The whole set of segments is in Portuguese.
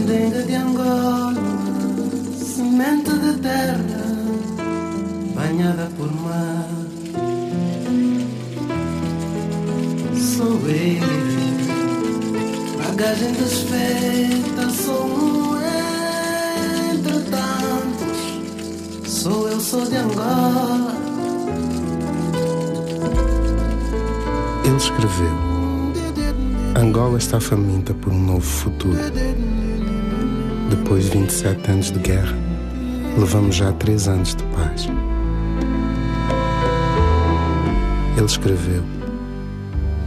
candenga de Angola, semente de terra banhada por mar. Sou eu, bagagem desfeita, sou um entre tantos. Sou eu, sou de Angola. Ele escreveu: Angola está faminta por um novo futuro. Depois de 27 anos de guerra, levamos já 3 anos de paz. Ele escreveu: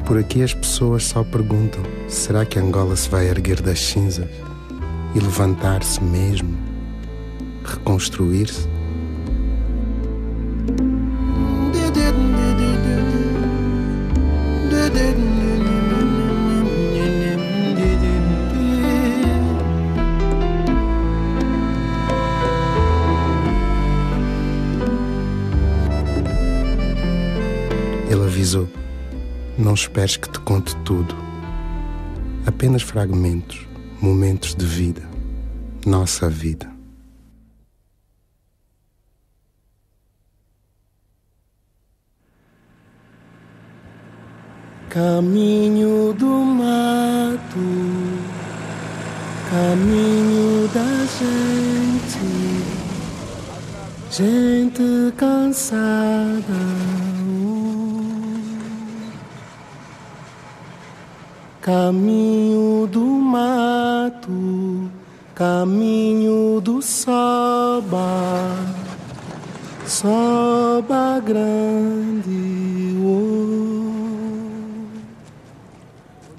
Por aqui as pessoas só perguntam, será que Angola se vai erguer das cinzas e levantar-se mesmo, reconstruir-se? Não esperes que te conte tudo, apenas fragmentos, momentos de vida, nossa vida. Caminho do mato, caminho da gente, gente cansada. Caminho do mato, caminho do soba, soba grande, oh.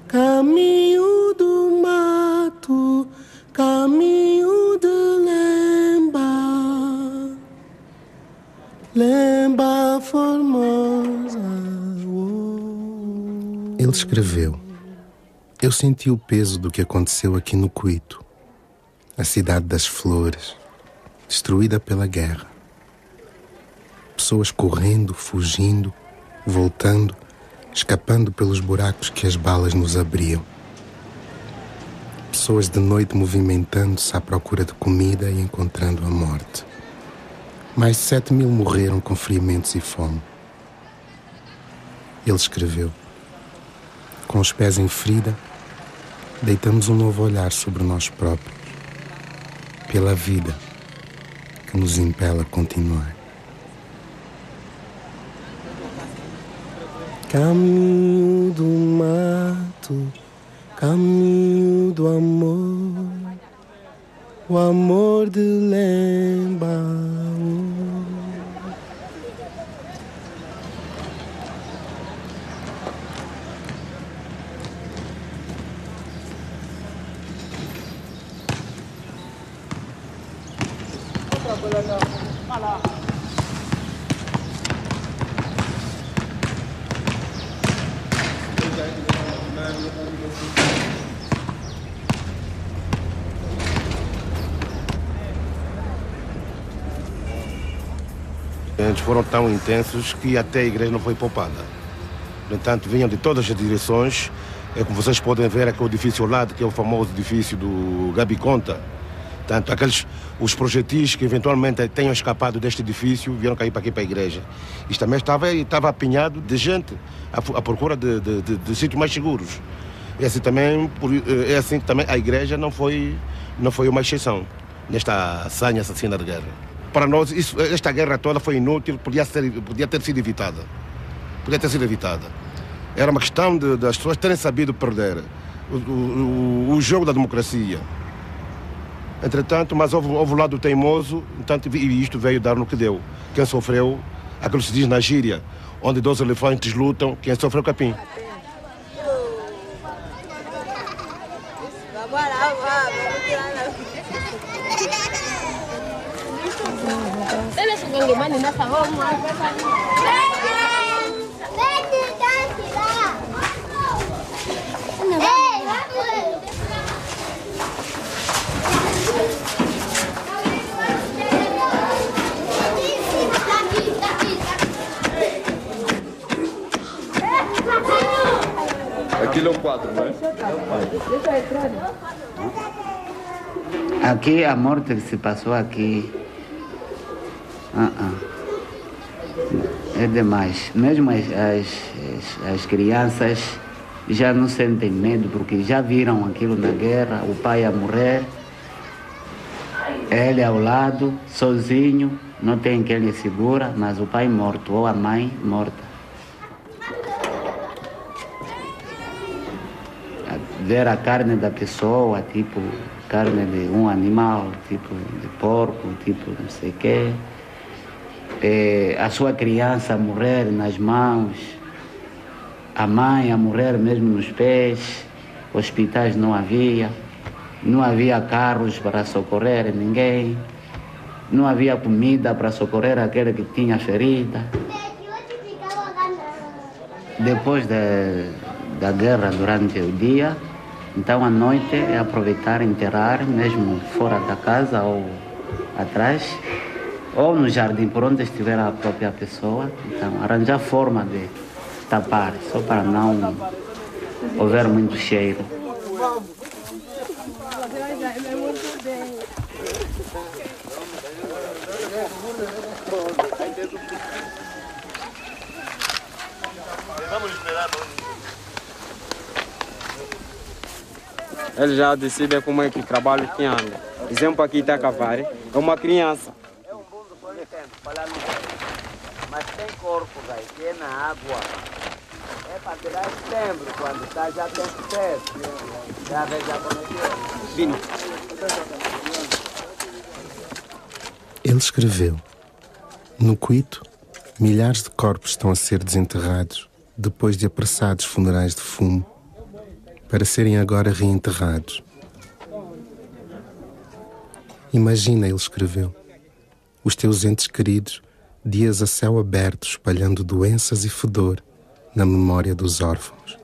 Caminho do mato, caminho de Lemba, Lemba formosa, oh. Ele escreveu: Eu senti o peso do que aconteceu aqui no Cuito, a cidade das flores, destruída pela guerra. Pessoas correndo, fugindo, voltando, escapando pelos buracos que as balas nos abriam. Pessoas de noite movimentando-se à procura de comida e encontrando a morte. Mais de 7 mil morreram com ferimentos e fome. Ele escreveu: Com os pés em ferida, deitamos um novo olhar sobre nós próprios, pela vida que nos impela a continuar. Caminho do mato, caminho do amor, o amor de Lemba. Eles foram tão intensos que até a igreja não foi poupada. No entanto, vinham de todas as direções. É como vocês podem ver aqui o edifício ao lado, que é o famoso edifício do Gabi Conta. Tanto aqueles, os projetis que eventualmente tenham escapado deste edifício vieram cair para aqui, para a igreja. Isto também estava apinhado de gente à procura de sítios mais seguros. É assim também, a igreja não foi uma exceção nesta sanha assassina de guerra. Para nós, esta guerra toda foi inútil, podia ter sido evitada. Era uma questão das pessoas terem sabido perder o jogo da democracia. Entretanto, mas houve o lado teimoso, e isto veio dar no que deu. Quem sofreu, aquilo que se diz na gíria, onde 12 elefantes lutam, quem sofreu capim. Aquilo é o quadro, não é? É o quadro. Deixa eu entrar. Aqui, a morte que se passou aqui, é demais. Mesmo as crianças já não sentem medo, porque já viram aquilo na guerra, o pai a morrer, ele ao lado, sozinho, não tem quem lhe segura, mas o pai morto ou a mãe morta. Ver a carne da pessoa, tipo carne de um animal, tipo de porco, tipo não sei o quê. É, a sua criança morrer nas mãos, a mãe a morrer mesmo nos pés, hospitais não havia carros para socorrer ninguém, não havia comida para socorrer aquele que tinha ferida. Depois da guerra, durante o dia, então, à noite, é aproveitar, enterrar, mesmo fora da casa ou atrás, ou no jardim, por onde estiver a própria pessoa. Então, arranjar forma de tapar, só para não houver muito cheiro. Eles já decidem como é que trabalho que anda. Exemplo aqui está Cavari, é uma criança. É um mundo por tempo, falar no tempo. Mas tem corpo, velho, que é na água. É para tirar setembro, quando está já tem sede. Já veja como é que é. Vino. Ele escreveu: no Cuito, milhares de corpos estão a ser desenterrados depois de apressados funerais de fumo, para serem agora reenterrados. Imagina, ele escreveu, os teus entes queridos, dias a céu aberto, espalhando doenças e fedor na memória dos órfãos.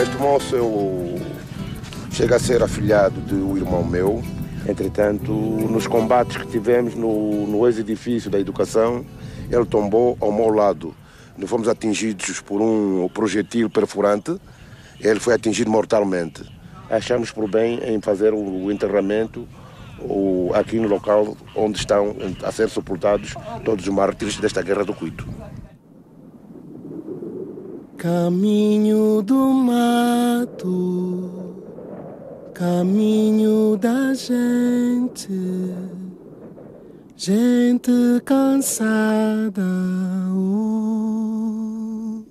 Este moço chega a ser afilhado de um irmão meu. Entretanto, nos combates que tivemos no ex-edifício da educação, ele tombou ao meu lado. Nós fomos atingidos por um projetil perfurante. Ele foi atingido mortalmente. Achamos por bem em fazer o enterramento aqui no local onde estão a ser sepultados todos os mártires desta guerra do Cuito. Caminho do mato, caminho da gente, gente cansada. Oh.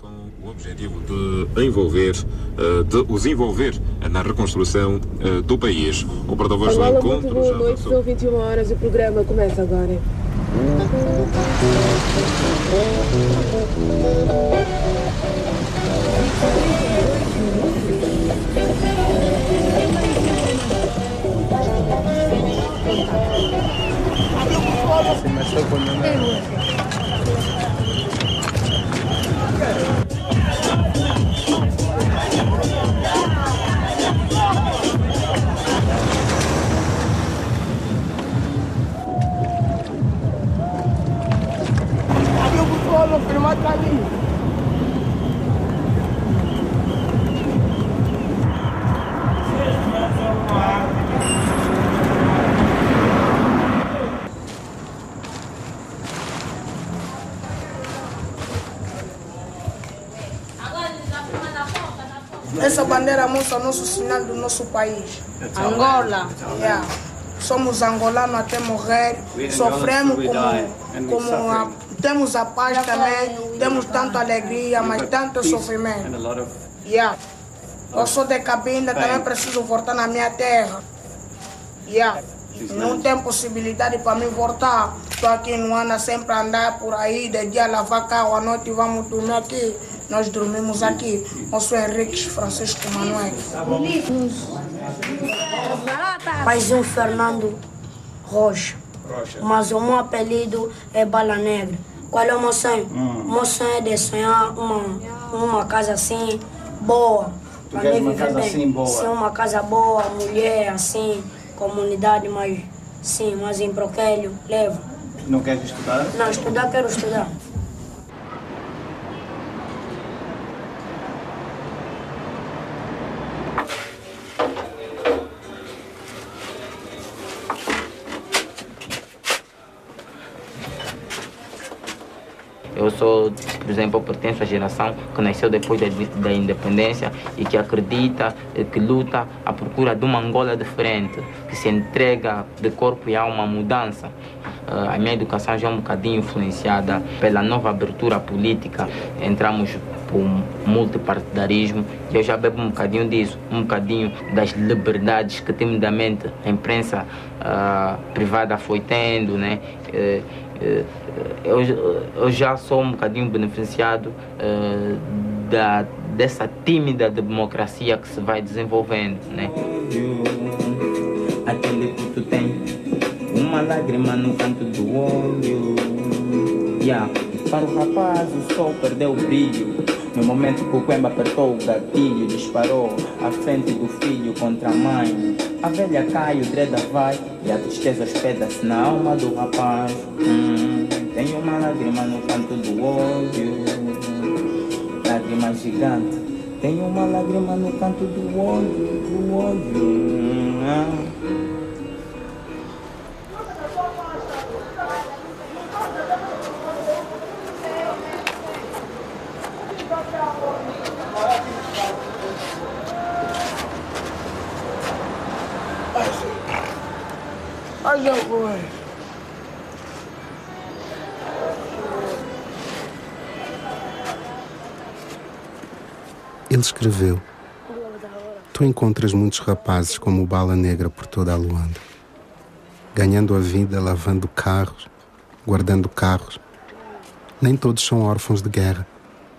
Com o objetivo de os envolver na reconstrução do país. O porta-voz do encontro. Boa noite, são 21 horas e o programa começa agora. Essa bandeira mostra o nosso sinal do nosso país, Angola. Yeah. Somos angolanos até morrer, sofremos como temos a paz também, temos tanta alegria, mas tanto sofrimento. Yeah. Eu sou de Cabinda, também preciso voltar na minha terra. Yeah. Não tem possibilidade para mim voltar. Estou aqui no Ana, sempre andar por aí, de dia lavar carro, à noite vamos dormir aqui. Nós dormimos aqui. Eu sou Henrique Francisco Manuel. Mas eu Fernando Roche Rocha. Mas o meu apelido é Bala Negra. Qual é o meu sonho? Meu sonho é de sonhar uma casa assim, boa. Tu quer uma casa bem. Assim, boa? Sim, uma casa boa, mulher assim, comunidade, mas sim, mas em Broquelho Leva. Não queres estudar? Não, estudar quero estudar. Eu sou, por exemplo, eu pertenço à geração que nasceu depois da independência e que acredita, que luta à procura de uma Angola diferente, que se entrega de corpo e alma à mudança. A minha educação já é um bocadinho influenciada pela nova abertura política. Entramos por multipartidarismo e eu já bebo um bocadinho disso, um bocadinho das liberdades que timidamente a imprensa privada foi tendo, né? Eu já sou um bocadinho beneficiado dessa tímida democracia que se vai desenvolvendo, né? Aquele puto tem uma lágrima no canto do olho. Yeah. Para o rapaz o sol perdeu o brilho. No momento que o Quemba apertou o gatilho, disparou à frente do filho contra a mãe. A velha cai, o dreda vai, e a tristeza hospeda-se na alma do rapaz. Tem uma lágrima no canto do olho, lágrima gigante. Tem uma lágrima no canto do olho, do olho. Olha agora. Ele escreveu: tu encontras muitos rapazes como o Bala Negra por toda a Luanda, ganhando a vida, lavando carros, guardando carros. Nem todos são órfãos de guerra.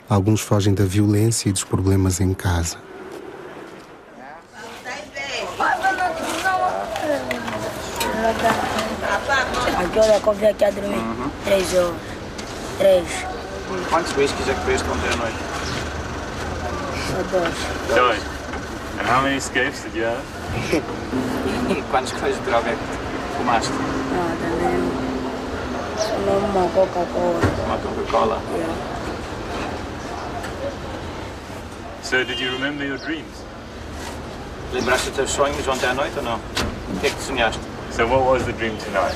Alguns fogem da violência e dos problemas em casa. Aqui olha, confia aqui a dormir. 3 horas. 3. Quantos whiskies é que bebeste ontem à noite? 2. And how many escapes did you have? E quantos cafés de droga é que fumaste? Também. Uma Coca-Cola. Uma Coca-Cola? Yeah. So, did you remember your dreams? Lembraste dos teus sonhos ontem à noite ou não? O que é que sonhaste? So, what was the dream tonight?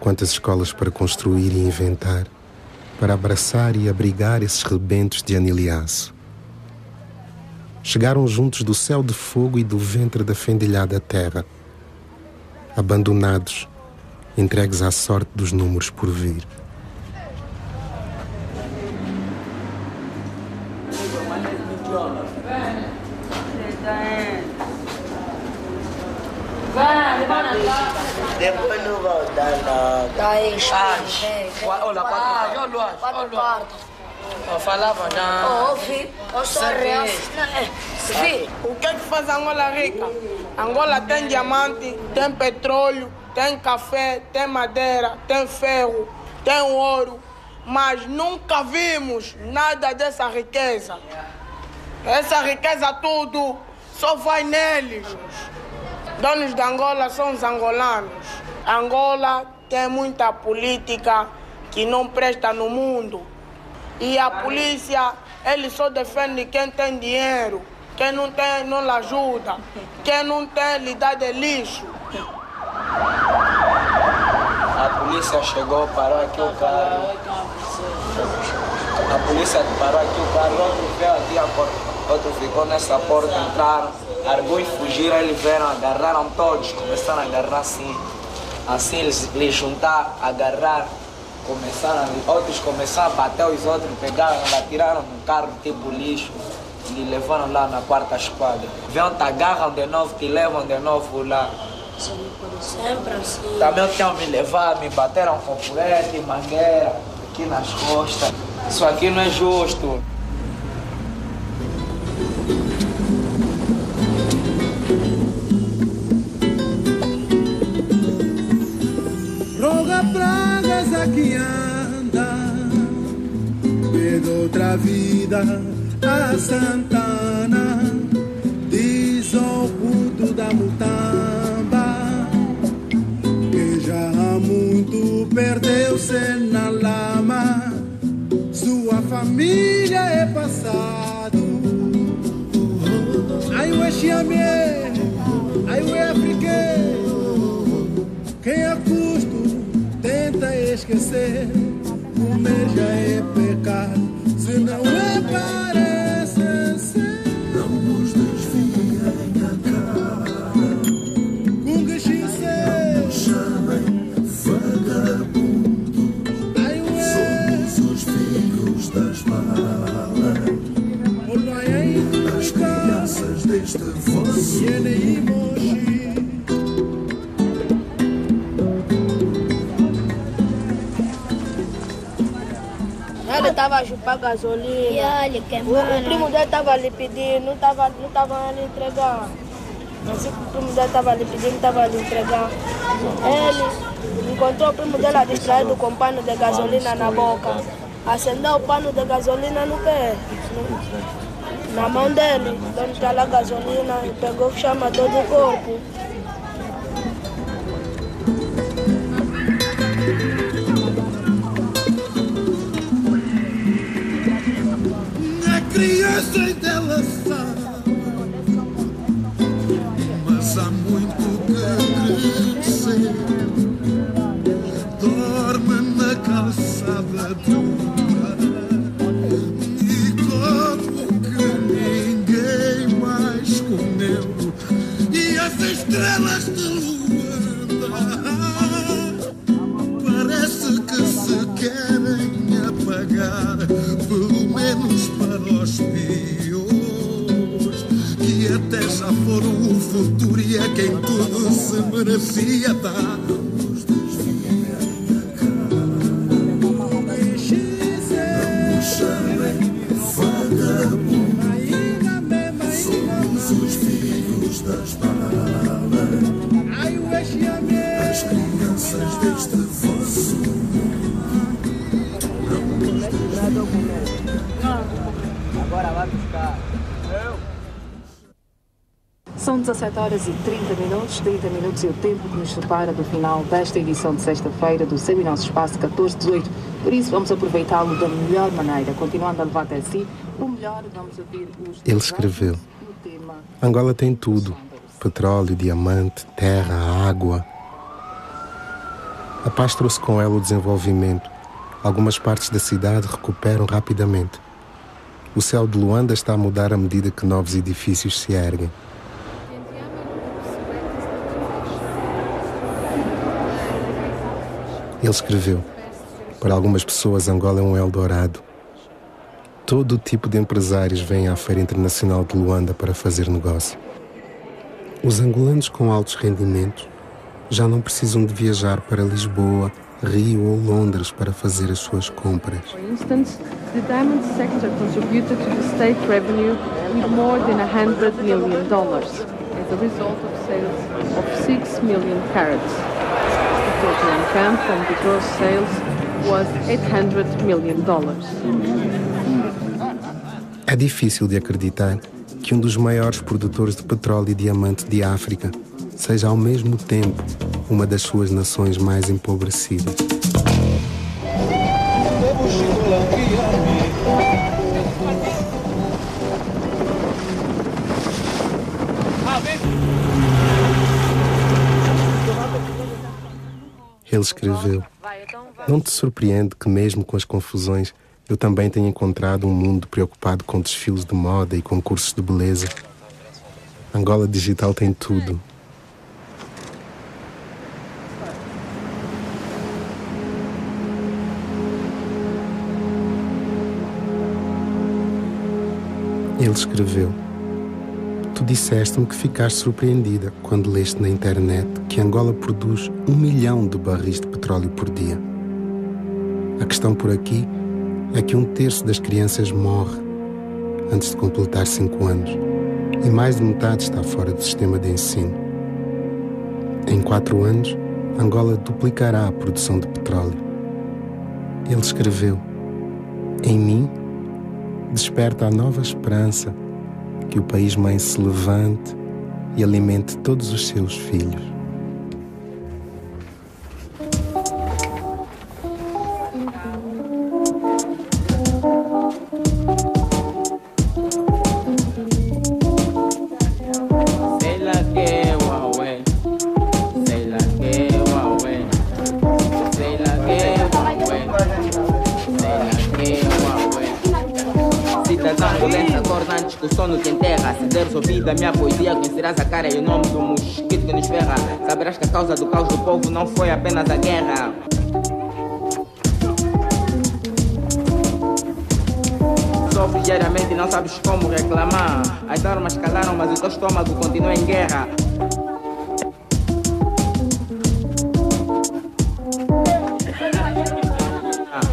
quantas escolas para construir e inventar, para abraçar e abrigar esses rebentos de anilhaço. Chegaram juntos do céu de fogo e do ventre da fendilhada terra, abandonados, entregues à sorte dos números por vir. Depois não voltar logo. Olha, 4 partos. Eu falava já. Ouvi, eu sou real. Vi, o que é que faz Angola rica? Angola tem diamante, tem petróleo, tem café, tem madeira, tem ferro, tem ouro. Mas nunca vimos nada dessa riqueza. Essa riqueza tudo só vai neles. Donos de Angola são os angolanos. Angola tem muita política que não presta no mundo. E a polícia, eles só defende quem tem dinheiro. Quem não tem, não lhe ajuda. Quem não tem, lhe dá de lixo. A polícia chegou, parou aqui o carro. a polícia parou aqui o carro, outro veio aqui a porta, outro ficou nessa porta, entraram, alguns fugiram, eles vieram, agarraram todos, começaram a agarrar assim, assim eles juntaram, agarraram, começaram, outros começaram a bater os outros, pegaram, atiraram no carro tipo lixo. E levaram lá na quarta esquadra. Vêm, te agarram de novo, te levam de novo lá. Sempre assim. Também tinham me levado, me bateram com purete, mangueira, aqui nas costas. Isso aqui não é justo. Roga pragas aqui anda, pede outra vida. A Santana diz ao culto da mutamba que já há muito perdeu-se na lama. Sua família é passado. Ai o Xiamé, ai o Afrique. Quem a custo tenta esquecer, comer já é pecado. Se não é para ele estava a chupar gasolina, e olha, o primo dele estava lhe pedindo, não estava lhe entregar. Assim que o primo dele estava lhe pedindo, não estava lhe entregar. Ele encontrou o primo dele distraído com pano de gasolina na boca. Acendeu o pano de gasolina no quê? Na mão dele, onde está lá a gasolina, pegou o chamador do corpo. Crianças dela sabem, mas há muito que crescer. Dorme na calçada dura e como que ninguém mais comeu. E as estrelas de Luanda parece que se querem apagar, pelo menos para os piores, que até já foram o futuro e é quem tudo se merecia dar. São 17h30, 30 minutos e o tempo que nos separa do final desta edição de sexta-feira do Semi-Nosso Espaço 1418. Por isso vamos aproveitá-lo da melhor maneira, continuando a levar até si o melhor. Vamos ouvir os... Ele escreveu: Angola tem tudo, petróleo, diamante, terra, água. A paz trouxe com ela o desenvolvimento. Algumas partes da cidade recuperam rapidamente. O céu de Luanda está a mudar à medida que novos edifícios se erguem. Ele escreveu: para algumas pessoas, Angola é um Eldorado. Todo o tipo de empresários vem à Feira Internacional de Luanda para fazer negócio. Os angolanos com altos rendimentos já não precisam de viajar para Lisboa, Rio ou Londres para fazer as suas compras. For instance, the diamond sector contributed to the state revenue with more than $100 million as a result of sales of 6 million carats. The total income from the gross sales was $800 million. É difícil de acreditar que um dos maiores produtores de petróleo e diamante de África seja ao mesmo tempo uma das suas nações mais empobrecidas. Ele escreveu: Não te surpreende que mesmo com as confusões eu também tenho encontrado um mundo preocupado com desfiles de moda e concursos de beleza. Angola Digital tem tudo. Ele escreveu: tu disseste-me que ficaste surpreendida quando leste na internet que Angola produz 1 milhão de barris de petróleo por dia. A questão por aqui é que 1/3 das crianças morre antes de completar 5 anos e mais de metade está fora do sistema de ensino. Em 4 anos, Angola duplicará a produção de petróleo. Ele escreveu: em mim desperta a nova esperança que o país-mãe se levante e alimente todos os seus filhos. E o nome do mosquito que nos ferra, saberás que a causa do caos do povo não foi apenas a guerra. Sofres diariamente e não sabes como reclamar. As armas calaram, mas o teu estômago continua em guerra.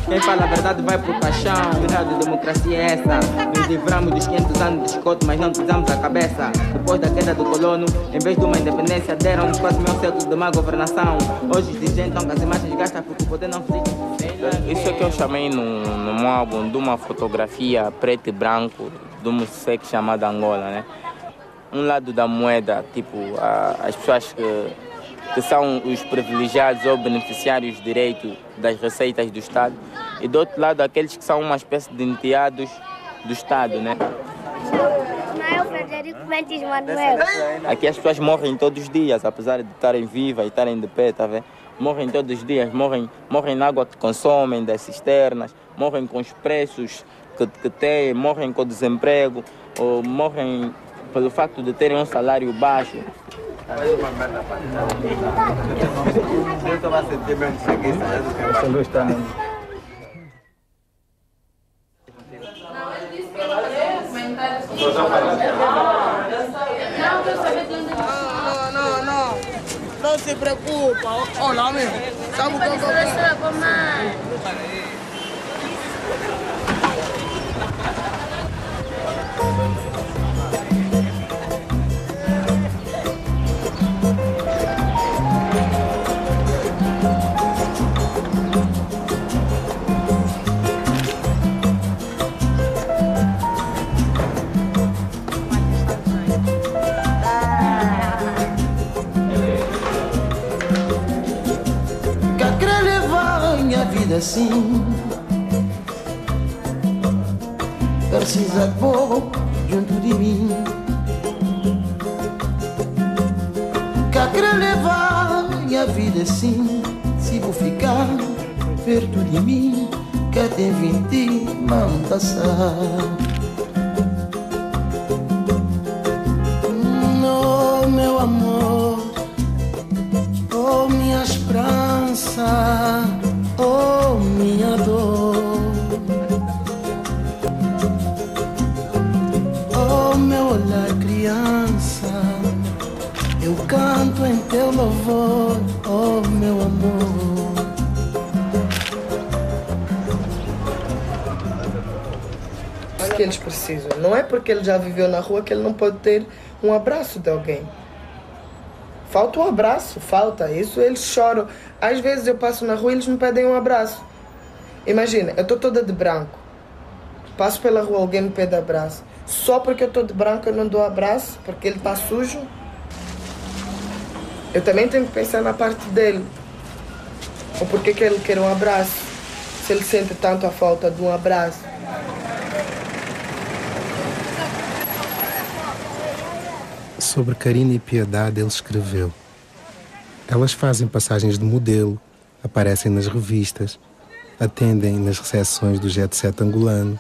Quem fala a verdade vai pro caixão. Que raio de democracia é essa? Nos livramos dos 500 anos de escoto, mas não pisamos a cabeça. Depois da queda do colono, em vez de uma independência, deram-nos quase 1.000 séculos de má governação. Hoje os dirigentes estão com as imagens gastas porque o poder não existe. Isso é que eu chamei no meu álbum de uma fotografia preto e branco de um sexo chamado Angola, né? Um lado da moeda, tipo, as pessoas que são os privilegiados ou beneficiários direito das receitas do Estado, e do outro lado aqueles que são uma espécie de enteados do Estado, né? Aqui as pessoas morrem todos os dias, apesar de estarem vivas e estarem de pé, tá vendo? Morrem todos os dias, morrem na água que consomem, das cisternas, morrem com os preços que têm, morrem com o desemprego, ou morrem pelo facto de terem um salário baixo. Não se preocupa, olá meu. Sabe o que eu vou fazer? Assim, precisa de pouco junto de mim. Cá quero levar minha vida assim. Se vou ficar perto de mim, cá tem 20 mãos passar. Oh meu amor, oh minha esperança, oh minha dor, oh meu olhar criança, eu canto em teu louvor, oh meu amor. O que eles precisam, não é porque ele já viveu na rua que ele não pode ter um abraço de alguém. Falta um abraço, falta isso, eles choram. Às vezes eu passo na rua e eles me pedem um abraço. Imagina, eu estou toda de branco. Passo pela rua, alguém me pede abraço. Só porque eu estou de branco eu não dou abraço, porque ele está sujo. Eu também tenho que pensar na parte dele. O porquê que ele quer um abraço, se ele sente tanto a falta de um abraço. Sobre Karina e Piedade, ele escreveu: elas fazem passagens de modelo, aparecem nas revistas, atendem nas recepções do jet set angolano,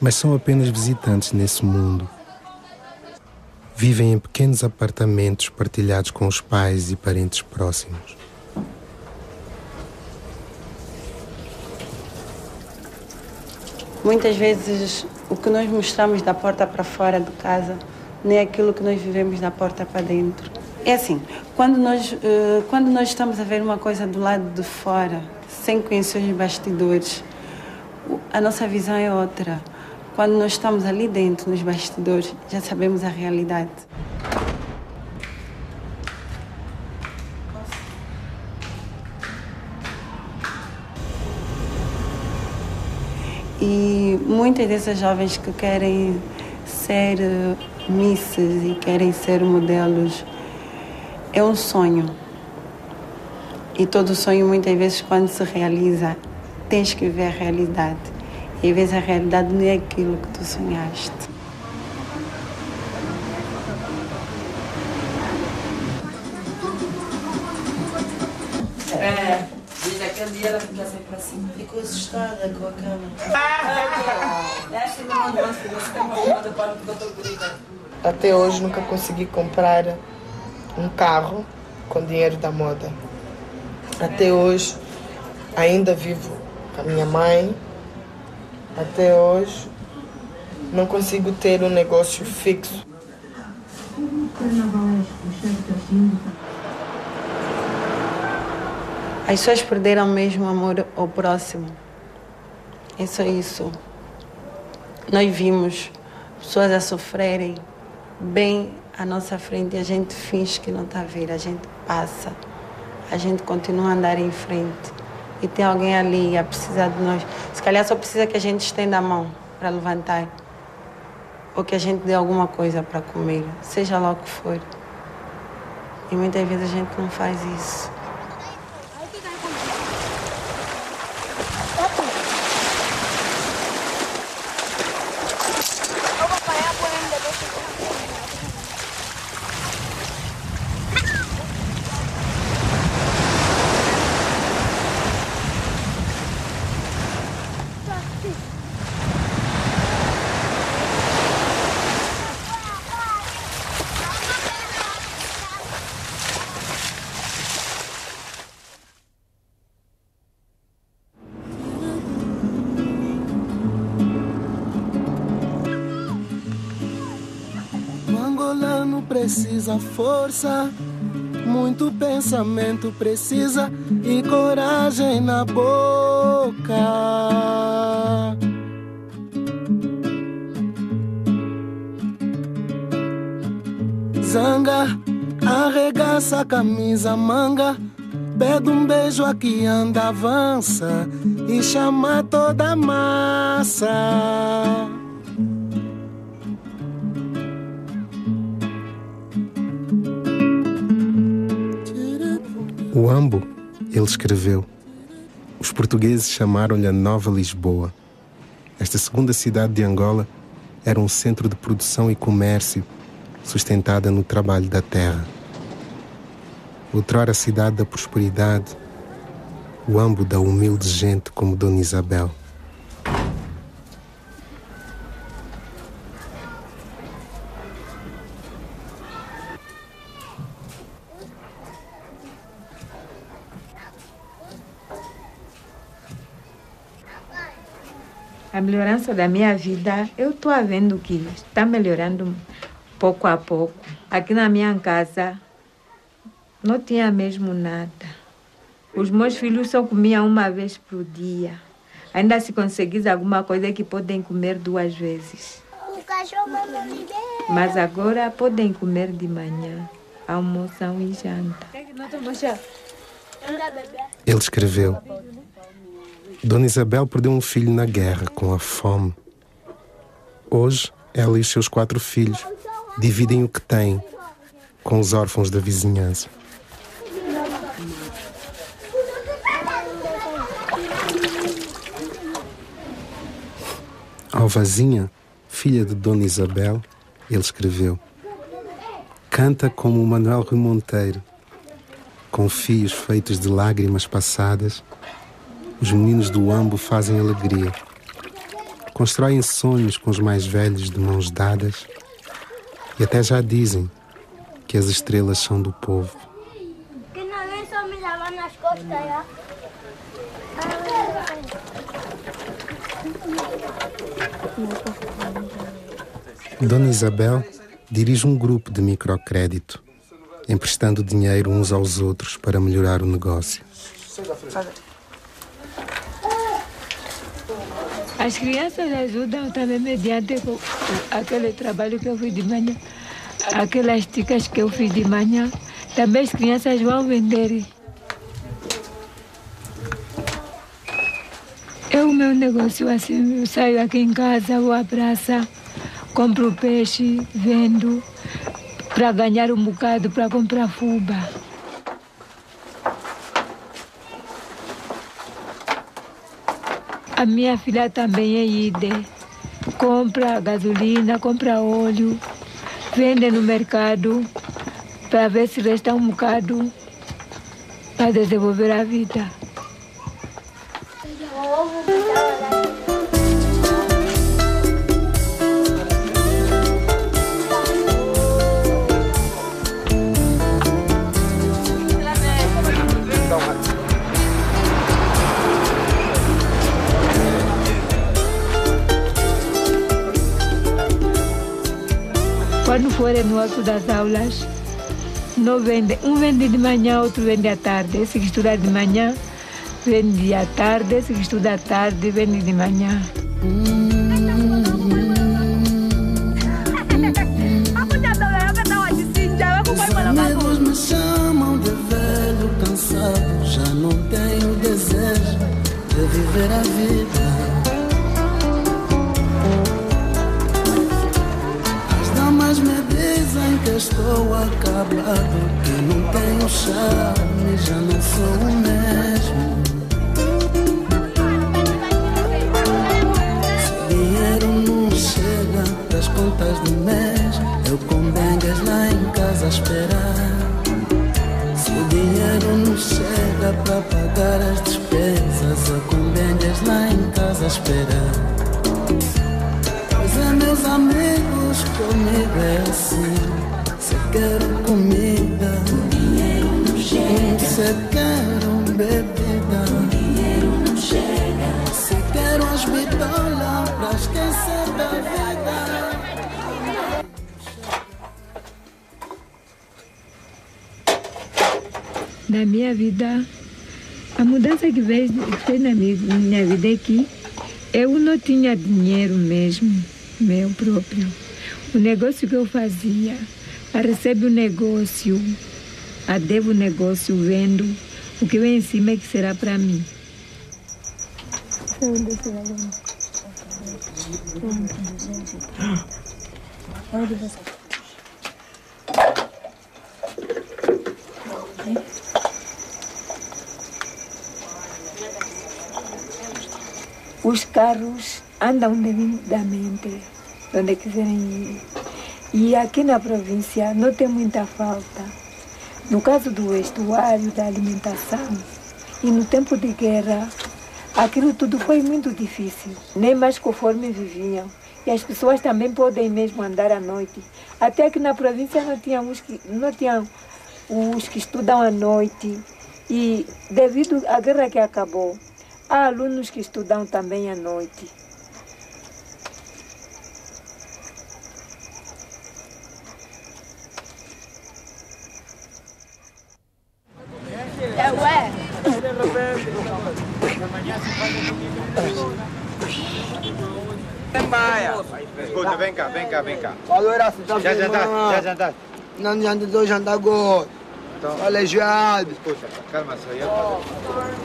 mas são apenas visitantes nesse mundo. Vivem em pequenos apartamentos partilhados com os pais e parentes próximos. Muitas vezes o que nós mostramos da porta para fora de casa não é aquilo que nós vivemos da porta para dentro. É assim, quando nós estamos a ver uma coisa do lado de fora, sem conhecer os bastidores, a nossa visão é outra. Quando nós estamos ali dentro, nos bastidores, já sabemos a realidade. E muitas dessas jovens que querem ser misses e querem ser modelos, é um sonho. E todo sonho, muitas vezes, quando se realiza, tens que ver a realidade. E às vezes a realidade não é aquilo que tu sonhaste. É. Aquele dia ela ficou sempre assim. Ficou assustada com a cama. Até hoje nunca consegui comprar um carro com dinheiro da moda. Até hoje ainda vivo com a minha mãe. Até hoje não consigo ter um negócio fixo. As pessoas perderam mesmo o amor ao próximo. É só isso. Nós vimos pessoas a sofrerem bem à nossa frente e a gente finge que não está a ver, a gente passa, a gente continua a andar em frente. E tem alguém ali a precisar de nós. Se calhar só precisa que a gente estenda a mão para levantar ou que a gente dê alguma coisa para comer, seja lá o que for. E muitas vezes a gente não faz isso. Precisa força, muito pensamento precisa e coragem na boca. Zanga, arregaça a camisa, manga, pede um beijo aqui, anda, avança e chama toda a massa. Huambo, ele escreveu. Os portugueses chamaram-lhe a Nova Lisboa. Esta segunda cidade de Angola era um centro de produção e comércio, sustentada no trabalho da terra. Outrora a cidade da prosperidade, Huambo da humilde gente como Dona Isabel. A melhorança da minha vida, eu estou vendo que está melhorando pouco a pouco. Aqui na minha casa não tinha mesmo nada. Os meus filhos só comiam uma vez por dia. Ainda se conseguisse alguma coisa que podem comer duas vezes. Mas agora podem comer de manhã, almoçam e janta. Ele escreveu. Dona Isabel perdeu um filho na guerra, com a fome. Hoje, ela e os seus 4 filhos dividem o que têm com os órfãos da vizinhança. Alvazinha, filha de Dona Isabel, ele escreveu. Canta como o Manuel Rui Monteiro, com fios feitos de lágrimas passadas os meninos do Huambo fazem alegria. Constroem sonhos com os mais velhos de mãos dadas e até já dizem que as estrelas são do povo. Que não vem só me lavar nas costas, já. Dona Isabel dirige um grupo de microcrédito, emprestando dinheiro uns aos outros para melhorar o negócio. As crianças ajudam também mediante aquele trabalho que eu fiz de manhã, aquelas ticas que eu fiz de manhã. Também as crianças vão vender. É o meu negócio assim, eu saio aqui em casa, vou à praça, compro peixe, vendo, para ganhar um bocado, para comprar fuba. A minha filha também é ide, compra gasolina, compra óleo, vende no mercado, para ver se resta um bocado, para desenvolver a vida. Quando forem no alto das aulas, não vende. Um vende de manhã, outro vende à tarde. Esse que estuda de manhã, vende à tarde. Esse que estuda à tarde, vende de manhã. Negros me chamam de velho cansado. Já não tenho desejo de viver a vida. Me dizem que estou acabado, que não tenho charme, já não sou o mesmo. Se dinheiro não chega das contas do mês, eu com bengas lá em casa a esperar. Se dinheiro não chega para pagar as despesas, eu com bengas lá em casa a esperar. Meus amigos, comigo é assim. Se quero comida, o dinheiro não chega. Se quero bebida, o dinheiro não chega. Se quero as bitolas pra esquecer da vida. Na minha vida, a mudança que fez na minha vida é que eu não tinha dinheiro mesmo. Meu próprio. O negócio que eu fazia, recebo o negócio, devo o negócio, vendo, o que vem em cima é que será para mim. Os carros andam devidamente onde quiserem ir. E aqui na província não tem muita falta. No caso do estuário, da alimentação e no tempo de guerra, aquilo tudo foi muito difícil. Nem mais conforme viviam. E as pessoas também podem mesmo andar à noite. Até aqui na província não tinham os que estudam à noite. E devido à guerra que acabou, há alunos que estudam também à noite. Escuta, vem cá, vem cá, vem cá. Já jantaste, já jantaste? Não, já estou jantar agora. Estou aleijado. Escuta, calma, só eu fazer.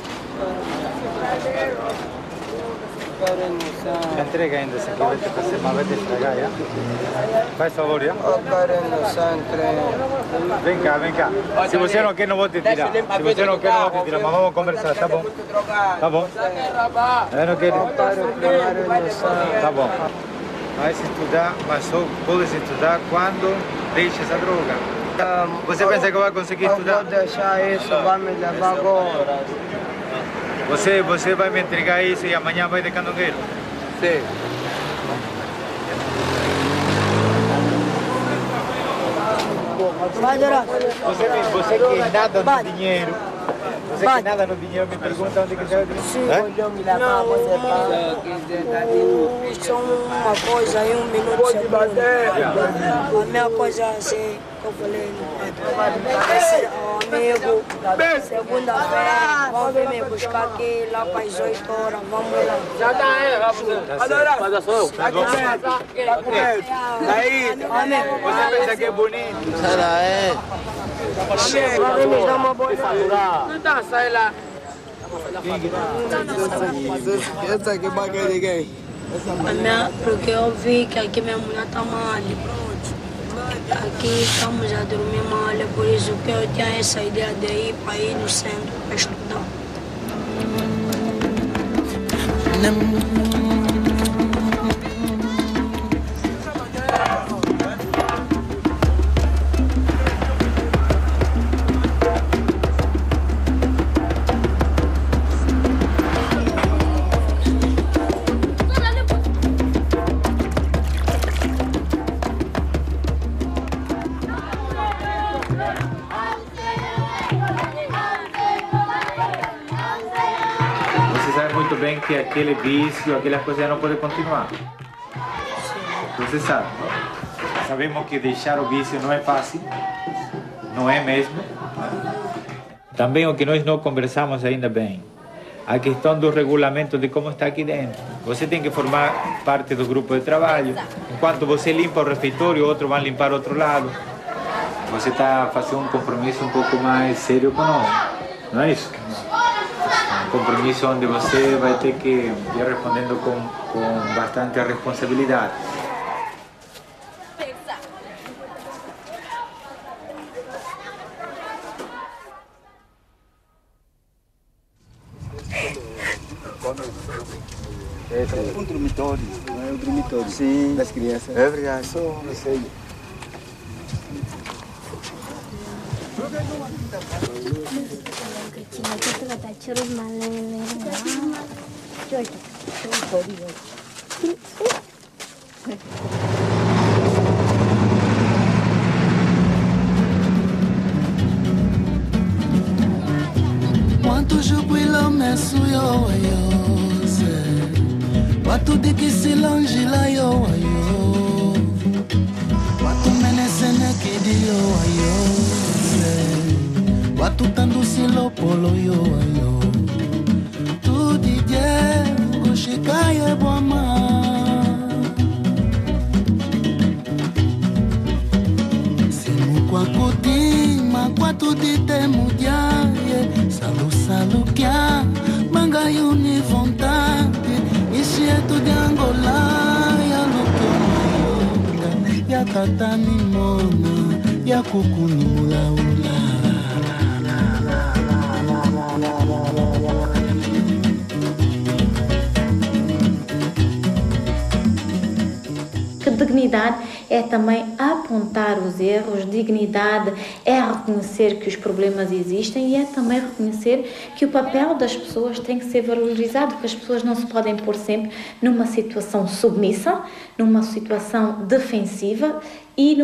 Entrega ainda, se aqui vai te fazer mal, vai te estragar, já? Faz favor, já? Vem cá, vem cá. Se você não quer, não vou te tirar. Se você não quer, não vou te tirar, mas vamos conversar, tá bom? Tá bom? Eu não quero. Tá bom. Vais estudar, mas só podes estudar quando deixas a droga. Você pensa que vai conseguir estudar? Não vou deixar isso, vai me levar agora. Você vai me entregar isso e amanhã vai de candongueiro? Sim. Você que nada no dinheiro, me pergunta onde que saiu o dinheiro. 5 milhões de lavagem. Isso é uma coisa aí, 1 minuto de segundo. A minha coisa assim, que eu falei, amigo, segunda-feira, vão vir me buscar aqui lá para as 8 horas, vamos lá. Já tá aí, rapaz. Mas sou eu. Tá com medo. Aí, você pensa que é bonito. Será, é? Não tá, sai lá. Essa aqui paga ninguém. Porque eu vi que aqui minha mulher tá mal. Aqui estamos a dormir mal, é por isso que eu tinha essa ideia de ir para ir no centro para estudar. Que aquele vício, aquela coisa não pode continuar. Você sabe, sabemos que deixar o vício não é fácil, não é mesmo? Também o que nós não conversamos ainda bem, a questão do regulamento de como está aqui dentro. Você tem que formar parte do grupo de trabalho, enquanto você limpa o refeitório, outro vai limpar o outro lado. Você está fazendo um compromisso um pouco mais sério conosco, não é isso? Compromisso onde você vai ter que ir respondendo com bastante responsabilidade. Um dormitório, não é um dormitório? Sim, das crianças. É verdade, só um receio. Quanto jubilo me suyo yo sé, quanto de que se longe la yo yo, quanto menecene que dio yo. Watu tandu silo polo yo ayo Tu dije ushikaye boma Semu kwa kutima kwa tudite mudiaye Salu salu kia manga yuni vontade Ishietu de Angola ya lukumayonga Ya tatani mona ya kukuni mula ula Dignidade é também apontar os erros, dignidade é reconhecer que os problemas existem e é também reconhecer que o papel das pessoas tem que ser valorizado, que as pessoas não se podem pôr sempre numa situação submissa, numa situação defensiva e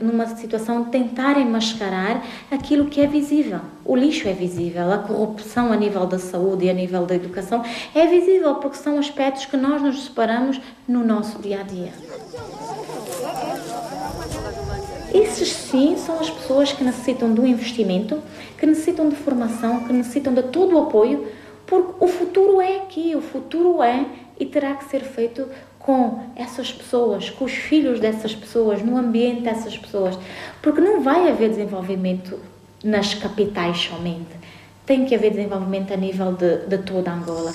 numa situação de tentarem mascarar aquilo que é visível. O lixo é visível, a corrupção a nível da saúde e a nível da educação é visível porque são aspectos que nós nos separamos no nosso dia-a-dia. Esses sim são as pessoas que necessitam do investimento, que necessitam de formação, que necessitam de todo o apoio, porque o futuro é aqui, o futuro é e terá que ser feito com essas pessoas, com os filhos dessas pessoas, no ambiente dessas pessoas, porque não vai haver desenvolvimento nas capitais somente, tem que haver desenvolvimento a nível de toda Angola.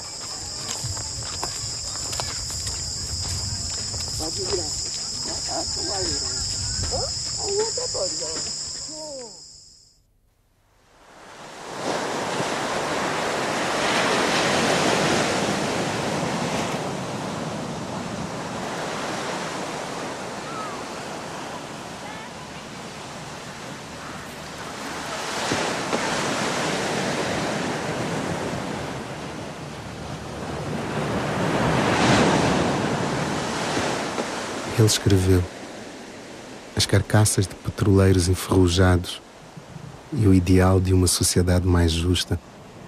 Ele escreveu: as carcaças de petroleiros enferrujados e o ideal de uma sociedade mais justa,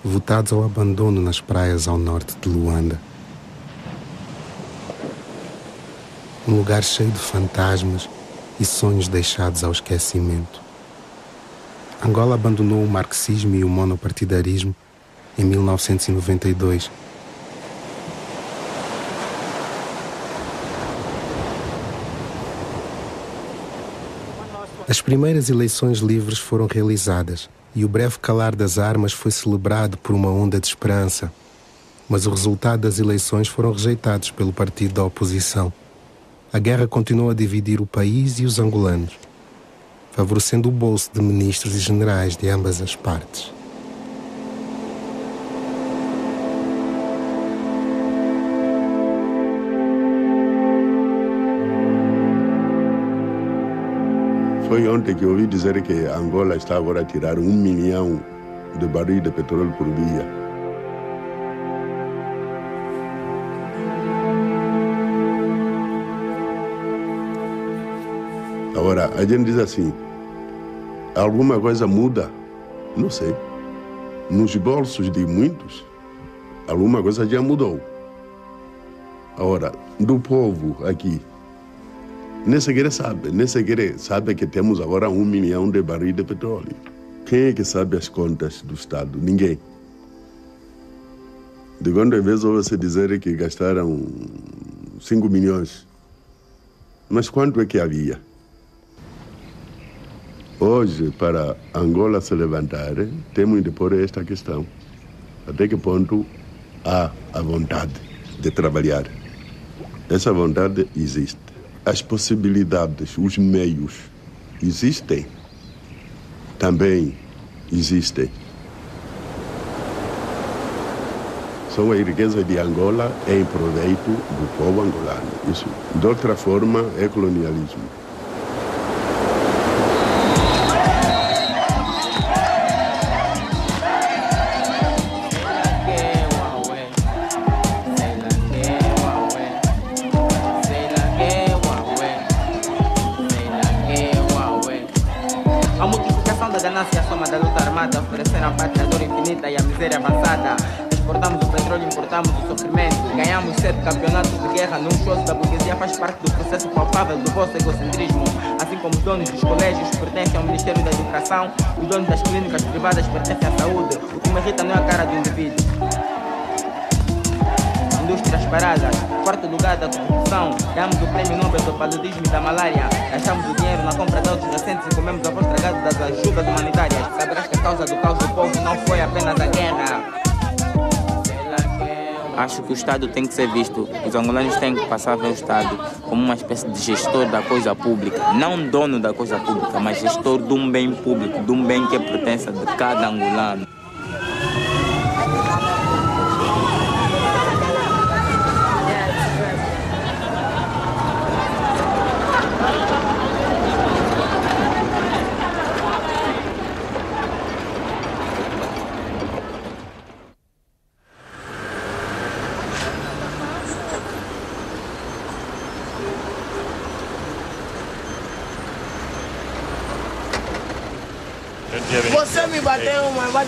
votados ao abandono nas praias ao norte de Luanda. Um lugar cheio de fantasmas e sonhos deixados ao esquecimento. Angola abandonou o marxismo e o monopartidarismo em 1992. As primeiras eleições livres foram realizadas e o breve calar das armas foi celebrado por uma onda de esperança. Mas o resultado das eleições foram rejeitados pelo partido da oposição. A guerra continuou a dividir o país e os angolanos, favorecendo o bolso de ministros e generais de ambas as partes. Foi ontem que eu ouvi dizer que Angola está agora a tirar 1 milhão de barris de petróleo por dia. Agora, a gente diz assim, alguma coisa muda, não sei. Nos bolsos de muitos, alguma coisa já mudou. Agora, do povo aqui, nem sequer sabe que temos agora 1 milhão de barris de petróleo. Quem é que sabe as contas do Estado? Ninguém. De quando vez ouve-se dizer que gastaram 5 milhões. Mas quanto é que havia? Hoje, para Angola se levantar, temos de pôr esta questão. Até que ponto há a vontade de trabalhar? Essa vontade existe. As possibilidades, os meios existem. Também existem. Só a riqueza de Angola é em proveito do povo angolano. Isso, de outra forma, é colonialismo. Os donos das clínicas privadas pertencem à saúde. O que me irrita não é a cara do indivíduo. Indústrias paradas, quarto lugar da corrupção. Damos o prêmio Nobel do paludismo e da malária. Gastamos o dinheiro na compra de autos recentes e comemos a voz tragada das ajudas humanitárias. Saberás que a causa do caos do povo não foi apenas a guerra. Acho que o Estado tem que ser visto, os angolanos têm que passar a ver o Estado como uma espécie de gestor da coisa pública, não dono da coisa pública, mas gestor de um bem público, de um bem que pertence a cada angolano.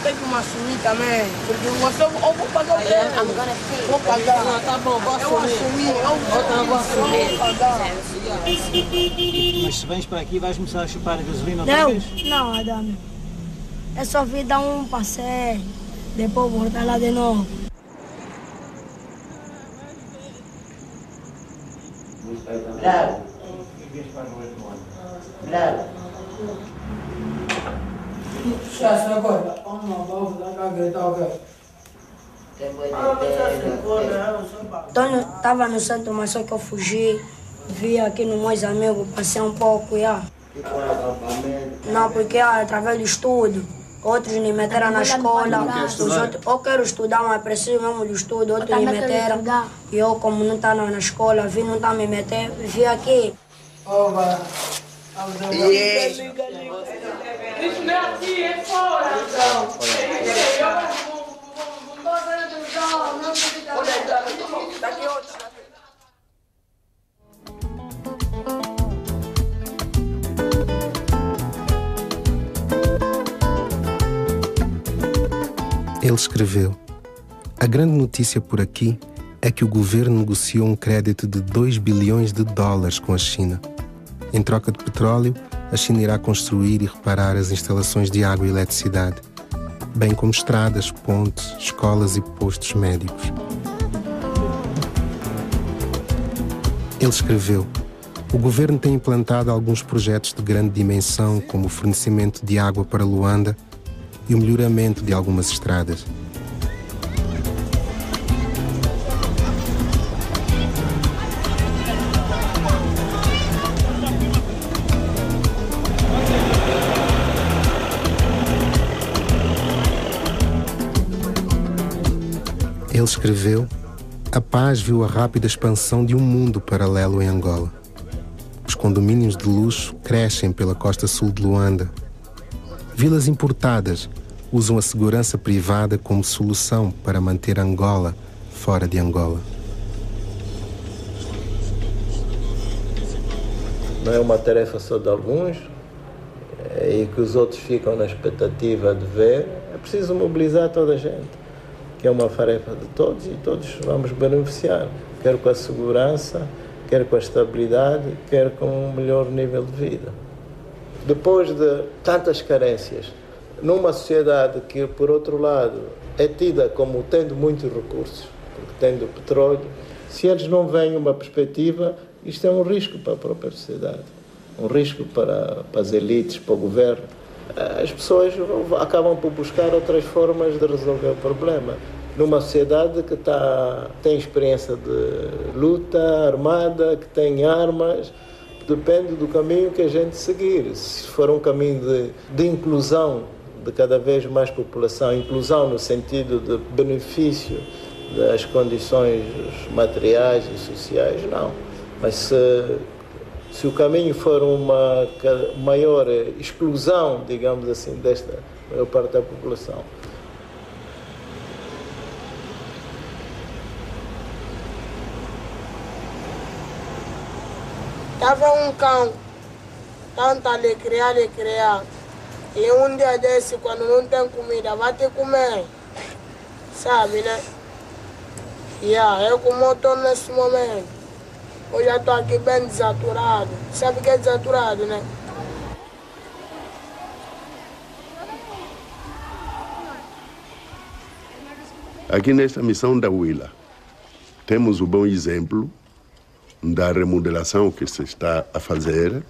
Tem que me assumir também, porque você ou vou pagar o dinheiro, vou pagar, tá bom, vou assumir, eu vou pagar. Mas se vens para aqui, vais começar a chupar a gasolina outra vez? Não, Adame, é só vir dar um passeio, depois voltar lá de novo. Bravo. Bravo. Puxa-se agora. Então eu estava no centro, mas só que eu fugi, vi aqui nos meus amigos, passei um pouco, já. Não, porque através do estudo, outros me meteram na escola, eu quero estudar, mas preciso mesmo do estudo, outros me meteram. E eu, como não estava na escola, vi, não estava me metendo, vi aqui. Isso não é aqui, é fora. Olha, daqui outra. Ele escreveu: a grande notícia por aqui é que o governo negociou um crédito de US$ 2 bilhões com a China. Em troca de petróleo, a China irá construir e reparar as instalações de água e eletricidade, bem como estradas, pontes, escolas e postos médicos. Ele escreveu: o governo tem implantado alguns projetos de grande dimensão, como o fornecimento de água para Luanda e o melhoramento de algumas estradas. Ele escreveu: a paz viu a rápida expansão de um mundo paralelo em Angola. Os condomínios de luxo crescem pela costa sul de Luanda. Vilas importadas usam a segurança privada como solução para manter Angola fora de Angola. Não é uma tarefa só de alguns e que os outros ficam na expectativa de ver. É preciso mobilizar toda a gente, que é uma tarefa de todos e todos vamos beneficiar, quer com a segurança, quer com a estabilidade, quer com um melhor nível de vida. Depois de tantas carências, numa sociedade que, por outro lado, é tida como tendo muitos recursos, porque tendo petróleo, se eles não veem uma perspectiva, isto é um risco para a própria sociedade, um risco para as elites, para o governo. As pessoas acabam por buscar outras formas de resolver o problema. Numa sociedade que tem experiência de luta armada, que tem armas, depende do caminho que a gente seguir. Se for um caminho de inclusão de cada vez mais população, inclusão no sentido de benefício das condições materiais e sociais, não. Mas se o caminho for uma maior exclusão, digamos assim, desta maior parte da população. Estava um cão, tanto a lhe criar. E um dia desse, quando não tem comida, vai te comer. Sabe, né? Eu como eu estou nesse momento. Hoje eu estou aqui bem desaturado. Sabe o que é desaturado, né? Aqui nesta missão da Huíla, temos o bom exemplo da remodelação que se está a fazer,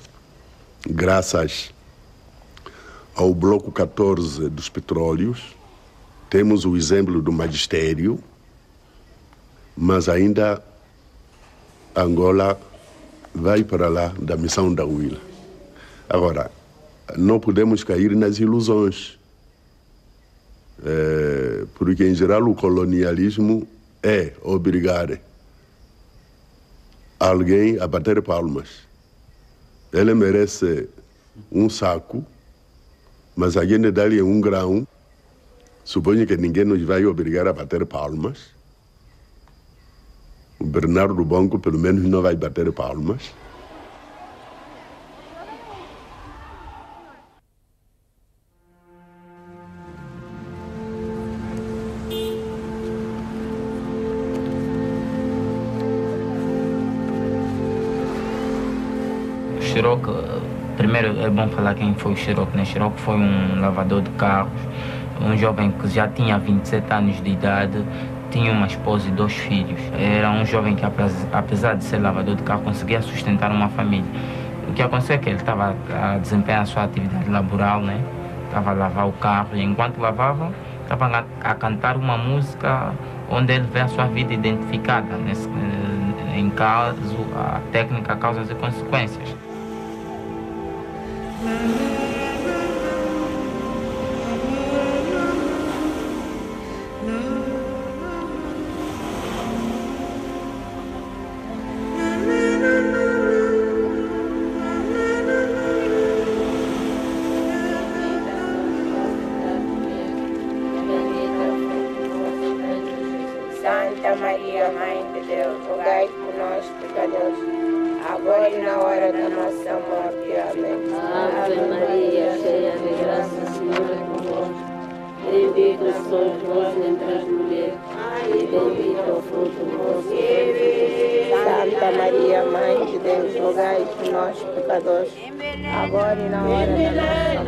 graças ao Bloco 14 dos petróleos. Temos o exemplo do magistério, mas ainda Angola vai para lá da missão da Huíla. Agora, não podemos cair nas ilusões, porque, em geral, o colonialismo é obrigar alguém a bater palmas. Ele merece um saco, mas alguém dá-lhe um grão. Suponho que ninguém nos vai obrigar a bater palmas. O Bernardo Banco, pelo menos, não vai bater palmas. O Xiroc, primeiro é bom falar quem foi o Xiroc, né? Xiroc foi um lavador de carros, um jovem que já tinha 27 anos de idade, tinha uma esposa e 2 filhos. Era um jovem que, apesar de ser lavador de carro, conseguia sustentar uma família. O que aconteceu é que ele estava a desempenhar a sua atividade laboral, né? Estava a lavar o carro e, enquanto lavava, estava a cantar uma música onde ele vê a sua vida identificada. Em caso, a técnica Causas e Consequências. Bendita sois vós entre as mulheres, e bendito é o fruto do vosso ventre. Santa Maria, Mãe de Deus, rogai por nós, pecadores, agora e na hora da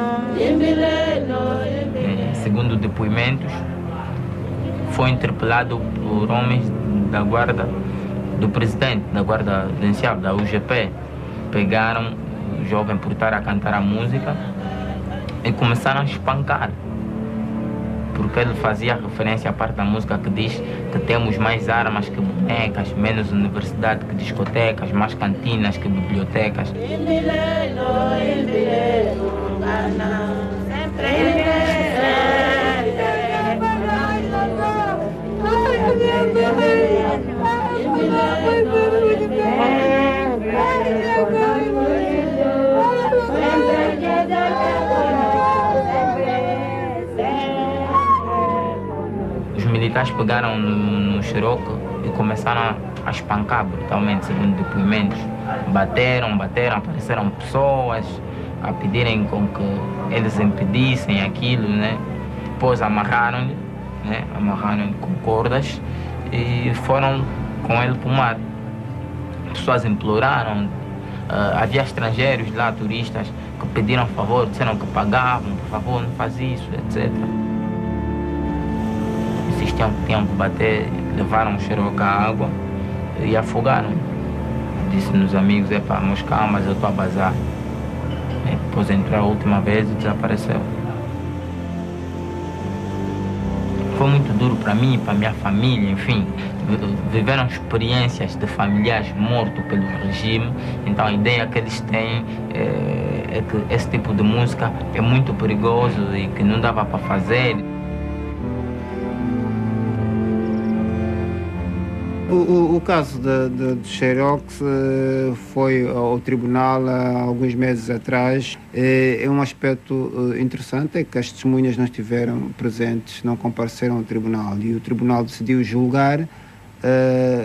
nossa morte. Segundo depoimentos, foi interpelado por homens da guarda do presidente da guarda presidencial da UGP. Pegaram o jovem por estar a cantar a música e começaram a espancar, porque ele fazia referência à parte da música que diz que temos mais armas que bonecas, menos universidade que discotecas, mais cantinas que bibliotecas. Os militares pegaram no Xiroc e começaram a espancar brutalmente, segundo depoimentos. Bateram, apareceram pessoas a pedirem com que eles impedissem aquilo, né? Depois amarraram-lhe, né? Amarraram-lhe com cordas e foram com ele para o mar. Pessoas imploraram, havia estrangeiros lá, turistas, que pediram favor, disseram que pagavam, por favor, não faz isso, etc. Insistiam que tinham que bater, levaram o Xiroc à água e afogaram. Disse nos amigos, é para meus calmas, eu estou a bazar. E depois entrou a última vez e desapareceu. Foi muito duro para mim, para minha família, enfim. Viveram experiências de familiares mortos pelo regime, então a ideia que eles têm é que esse tipo de música é muito perigoso e que não dava para fazer. O caso de Xiroc foi ao tribunal há alguns meses atrás. É um aspecto interessante, é que as testemunhas não estiveram presentes, não compareceram ao tribunal. E o tribunal decidiu julgar,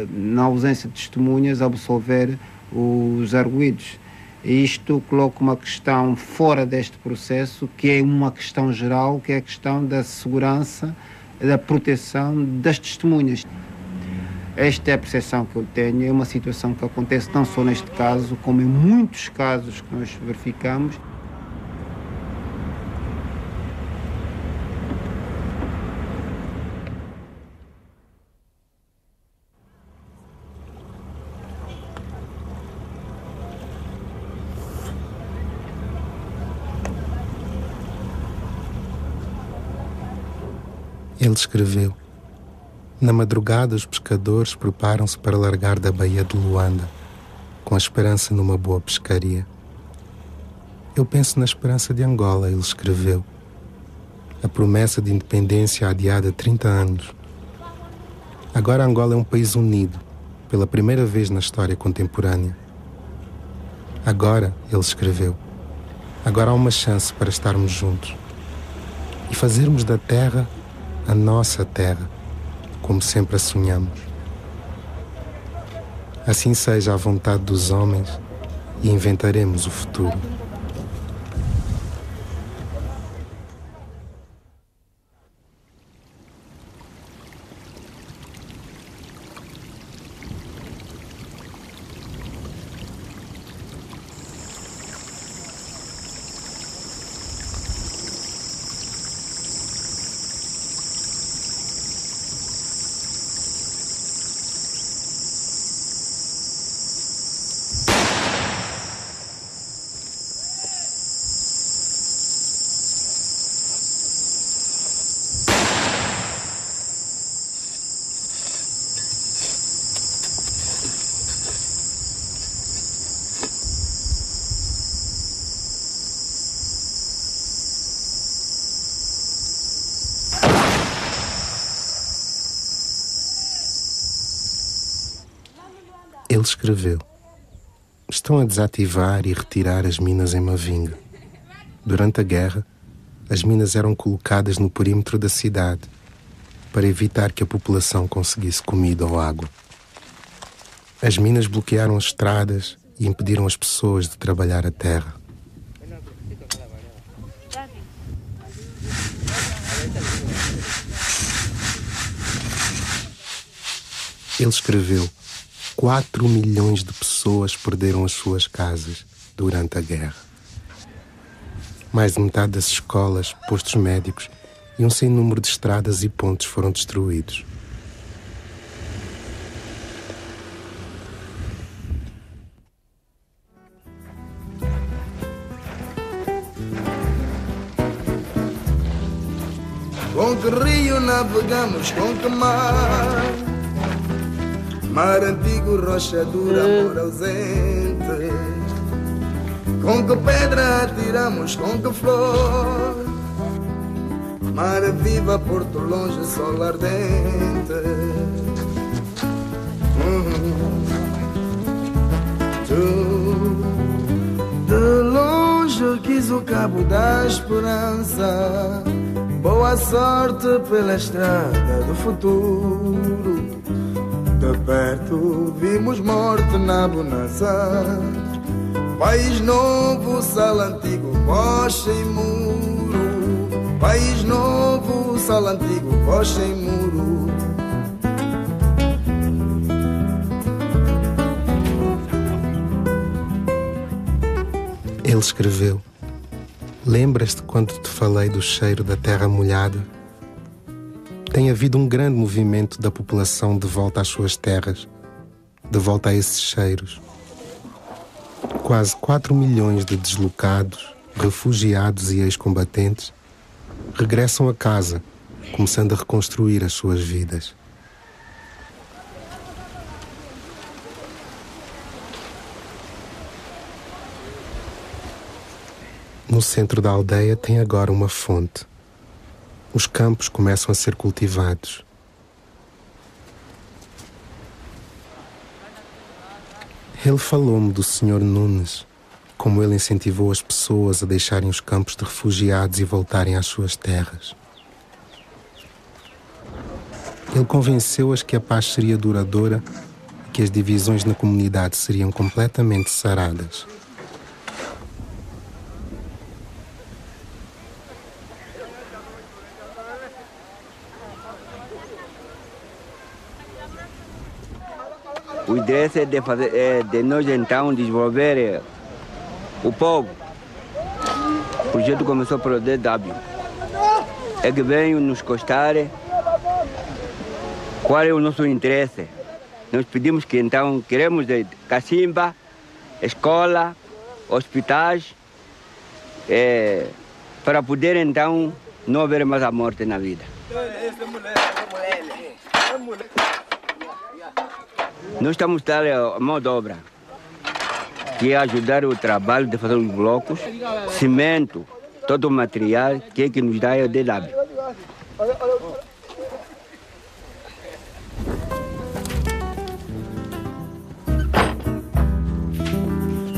na ausência de testemunhas, absolver os arguidos. E isto coloca uma questão fora deste processo, que é uma questão geral, que é a questão da segurança, da proteção das testemunhas. Esta é a percepção que eu tenho, é uma situação que acontece não só neste caso, como em muitos casos que nós verificamos. Ele escreveu: na madrugada, os pescadores preparam-se para largar da Baía de Luanda, com a esperança numa boa pescaria. Eu penso na esperança de Angola, ele escreveu. A promessa de independência adiada há 30 anos. Agora Angola é um país unido, pela primeira vez na história contemporânea. Agora, ele escreveu, agora há uma chance para estarmos juntos e fazermos da terra a nossa terra, como sempre a sonhamos. Assim seja a vontade dos homens e inventaremos o futuro. Ele escreveu: estão a desativar e retirar as minas em Mavinga. Durante a guerra, as minas eram colocadas no perímetro da cidade para evitar que a população conseguisse comida ou água. As minas bloquearam as estradas e impediram as pessoas de trabalhar a terra. Ele escreveu: 4 milhões de pessoas perderam as suas casas durante a guerra. Mais de metade das escolas, postos médicos e um sem número de estradas e pontes foram destruídos. Com que rio navegamos, com que mar? Mar antigo, rocha dura, amor ausente. Com que pedra atiramos, com que flor? Mar viva, porto longe, sol ardente. De longe quis o cabo da esperança, boa sorte pela estrada do futuro. De perto vimos morte na bonança, país novo, sal antigo, rocha e muro. País novo, sal antigo, rocha e muro. Ele escreveu: lembras-te quando te falei do cheiro da terra molhada? Tem havido um grande movimento da população de volta às suas terras, de volta a esses cheiros. Quase 4 milhões de deslocados, refugiados e ex-combatentes regressam a casa, começando a reconstruir as suas vidas. No centro da aldeia tem agora uma fonte. Os campos começam a ser cultivados. Ele falou-me do Sr. Nunes, como ele incentivou as pessoas a deixarem os campos de refugiados e voltarem às suas terras. Ele convenceu-as que a paz seria duradoura e que as divisões na comunidade seriam completamente saradas. O interesse é de nós, então, desenvolver o povo. O projeto começou pelo DW. É que veio nos costar qual é o nosso interesse. Nós pedimos que, então, queremos cacimba, escola, hospitais, para poder, então, não haver mais a morte na vida. Nós estamos a dar a mão de obra, que é ajudar o trabalho de fazer os blocos, cimento, todo o material que é que nos dá é o DW.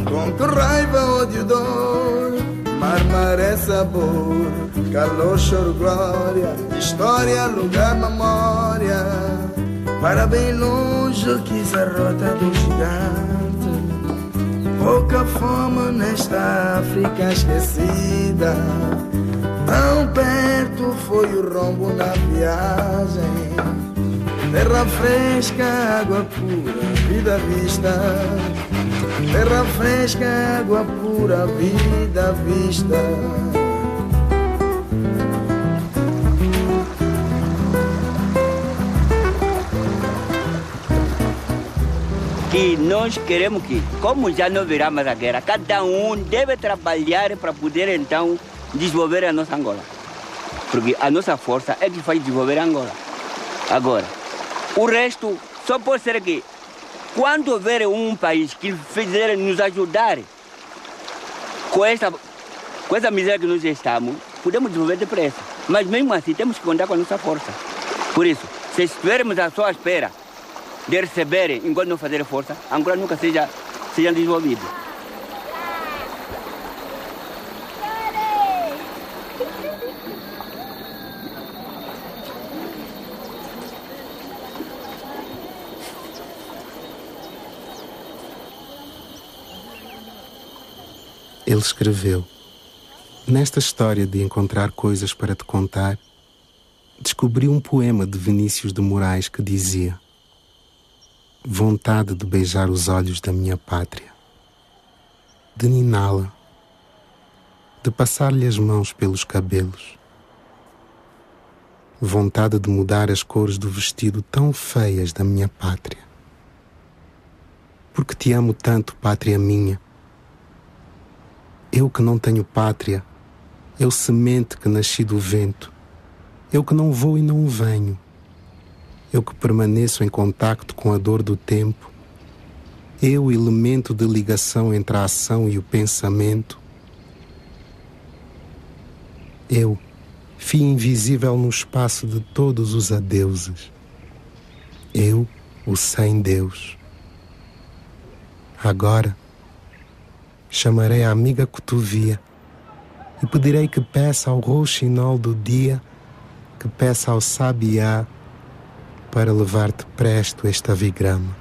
Com que raiva, ódio, dor, mar é sabor, calor, choro, glória, história, lugar, memória. Para bem longe quis a rota do gigante. Pouca fome nesta África esquecida. Tão perto foi o rombo na viagem. Terra fresca, água pura, vida à vista. Terra fresca, água pura, vida à vista. E nós queremos que, como já não virá mais a guerra, cada um deve trabalhar para poder, então, desenvolver a nossa Angola. Porque a nossa força é que faz desenvolver a Angola. Agora, o resto só pode ser que, quando houver um país que fizer nos ajudar com essa miséria que nós estamos, podemos desenvolver depressa. Mas, mesmo assim, temos que contar com a nossa força. Por isso, se estivermos à sua espera de receberem, enquanto não fazerem força, a Angola nunca seja desenvolvida. Ele escreveu: nesta história de encontrar coisas para te contar, descobri um poema de Vinícius de Moraes que dizia: vontade de beijar os olhos da minha pátria, de niná-la, de passar-lhe as mãos pelos cabelos, vontade de mudar as cores do vestido tão feias da minha pátria. Porque te amo tanto, pátria minha. Eu que não tenho pátria, eu semente que nasci do vento, eu que não vou e não venho, eu que permaneço em contacto com a dor do tempo, eu elemento de ligação entre a ação e o pensamento, eu, fio invisível no espaço de todos os adeuses. Eu, o sem Deus. Agora, chamarei a amiga Cotovia e pedirei que peça ao rouxinol do dia, que peça ao sabiá, para levar-te presto este avigrama.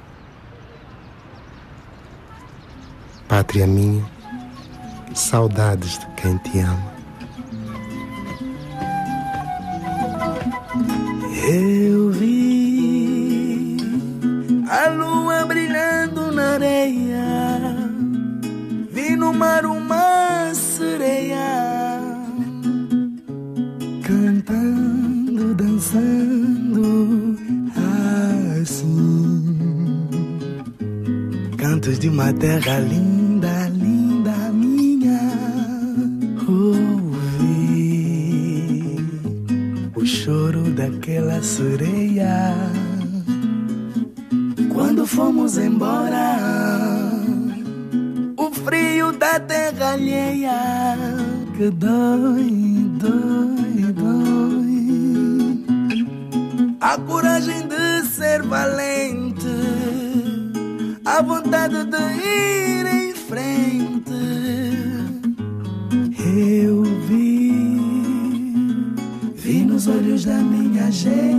Pátria minha, saudades de quem te ama. Eu vi a lua brilhando na areia, vi no mar uma sereia cantando, dançando assim. Cantos de uma terra linda, linda minha. O choro daquela sereia quando fomos embora, o frio da terra alheia que dói, dói, dói. A coragem de ser valente, a vontade de ir em frente. Eu vi nos olhos da minha gente